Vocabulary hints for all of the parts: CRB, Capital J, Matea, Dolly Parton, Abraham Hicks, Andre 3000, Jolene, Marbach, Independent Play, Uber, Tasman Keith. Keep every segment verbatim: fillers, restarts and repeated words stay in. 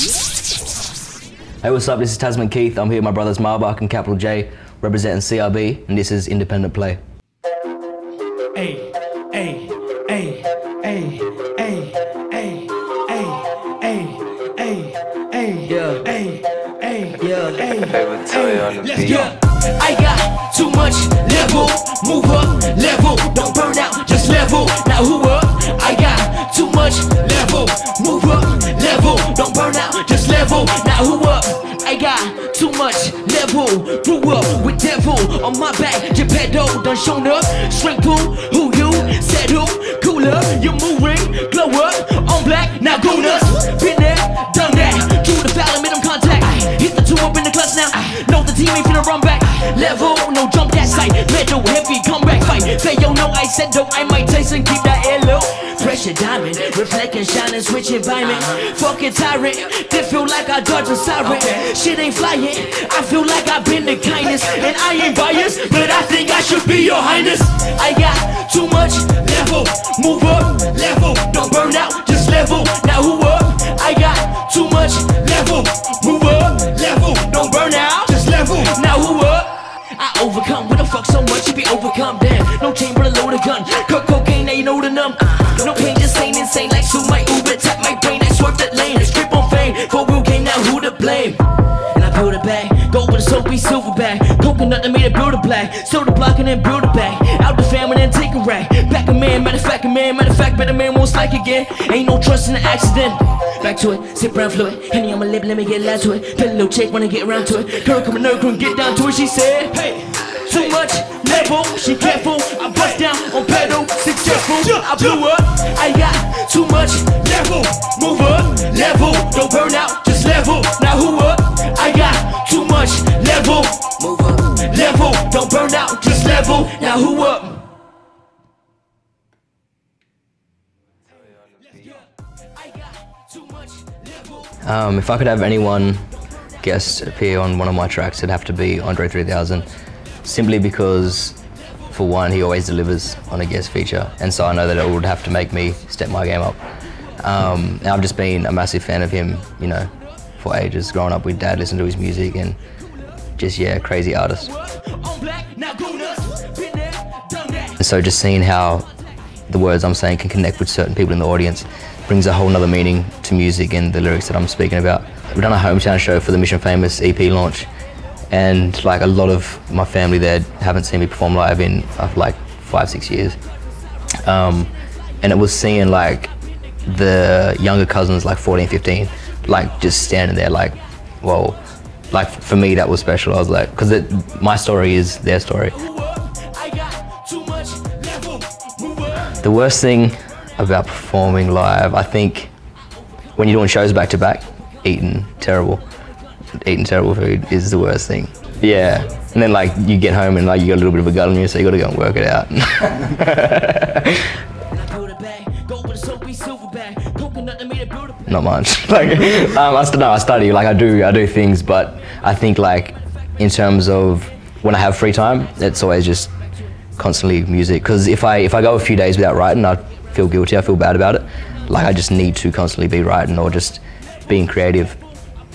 Hey, what's up? This is Tasman Keith. I'm here with my brothers Marbach and Capital J, representing C R B, and this is Independent Play. Hey, hey, hey, hey, hey, hey, hey, hey, hey, yeah, hey, hey, yeah, hey. Let's go. I got too much level. Move up, level. Don't burn out, just level. Now who up? I got too much level. Move up, level. Don't burn out, just level. Now who up? I got too much level. Grew up with devil on my back. Your pedo done shown up. Shrink pool, who you? Settle, cool up. You're moving, glow up. On black, now go nuts. Been there, done that. Drew the foul and made them contact. I hit the two up in the clutch now. I know the team ain't finna run back. Level, no jump that side. Metal, heavy, comeback fight. Say yo, no, I said though, I might taste and keep that air low. Pressure diamond, reflecting, shining, switching environment. Fucking tyrant, they feel like I dodged a siren. Shit ain't flying, I feel like I've been to kindness. And I ain't biased, but I think I should be your highness. I got too much level, move up, level. Don't burn out, just level, now who up? I got too much level, move up, level. Don't burn out, just level, now who up? I overcome, what the fuck so much you be overcome, damn. No chamber, a load of gun, cut cocaine, now you know the numb. No pain, just ain't insane, like Sue, my Uber, tap my brain, I swerve that lane, strip on fame, for real game, now who to blame? And I build a bag, go with a soapy silver bag, coconut that made a build a black, soda block and then build a bag, out the fam and then take a rack, back a man, matter of fact a man, matter of fact better man won't strike again, ain't no trust in the accident. Back to it, sip brown fluid, honey on my lip, let me get loud to it. Tell a little chick wanna get around to it. Girl, come on, no, come get down to it. She said, hey, too much level, she careful. I bust down on pedal, successful. I blew up, I got too much level. Move up, level, don't burn out, just level. Now who up? I got too much level. Move up, level, don't burn out, just level. Now who up? Um, if I could have anyone guest appear on one of my tracks, it'd have to be Andre three thousand, simply because, for one, he always delivers on a guest feature, and so I know that it would have to make me step my game up. Um, and I've just been a massive fan of him, you know, for ages. Growing up with Dad, listening to his music, and just, yeah, crazy artist. And so just seeing how the words I'm saying can connect with certain people in the audience brings a whole nother meaning to music and the lyrics that I'm speaking about. We've done a hometown show for the Mission Famous E P launch, and like a lot of my family there haven't seen me perform live in uh, like five, six years. Um, and it was seeing like the younger cousins, like fourteen, fifteen, like just standing there like, whoa. Like for me that was special. I was like, because my story is their story. The worst thing about performing live, I think, when you're doing shows back to back, eating terrible, eating terrible food is the worst thing. Yeah, and then like you get home and like you got a little bit of a gut on you, so you got to go and work it out. Not much. Like um, I no, I study. Like I do, I do things, but I think like in terms of when I have free time, it's always just constantly music, because if I if I go a few days without writing, I feel guilty, I feel bad about it. Like I just need to constantly be writing or just being creative.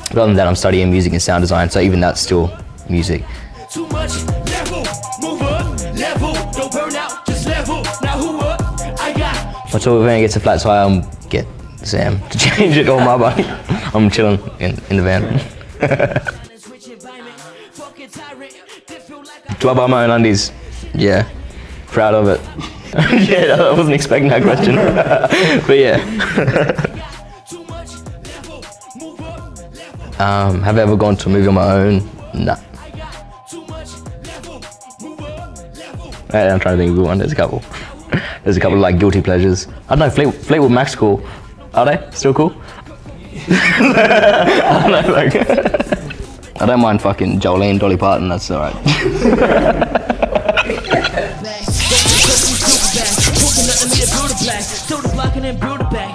But other than that, I'm studying music and sound design, so even that's still music. Too much level, move up, level, don't burn out, just level. Now who up? I got. Until the van gets a flat tire, I'm get Sam to change it on my bike. I'm chilling in, in the van. Do I buy my own undies? Yeah, proud of it. Yeah, I wasn't expecting that question, but yeah. um, have I ever gone to a movie on my own? Nah. I'm trying to think of a good one. There's a couple. There's a couple of like guilty pleasures. I don't know. Fleet, Fleetwood Mac's cool. Are they still cool? I don't know. Like, I don't mind fucking Jolene, Dolly Parton. That's alright. Black, soda block and then build a bag.